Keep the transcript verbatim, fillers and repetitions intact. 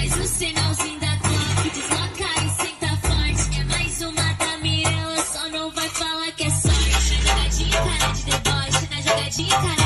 Mas o sinalzinho da dor que desloca e senta forte. É mais uma da Mirella, só não vai falar que é sorte. Na jogadinha, cara de deboche, na jogadinha, cara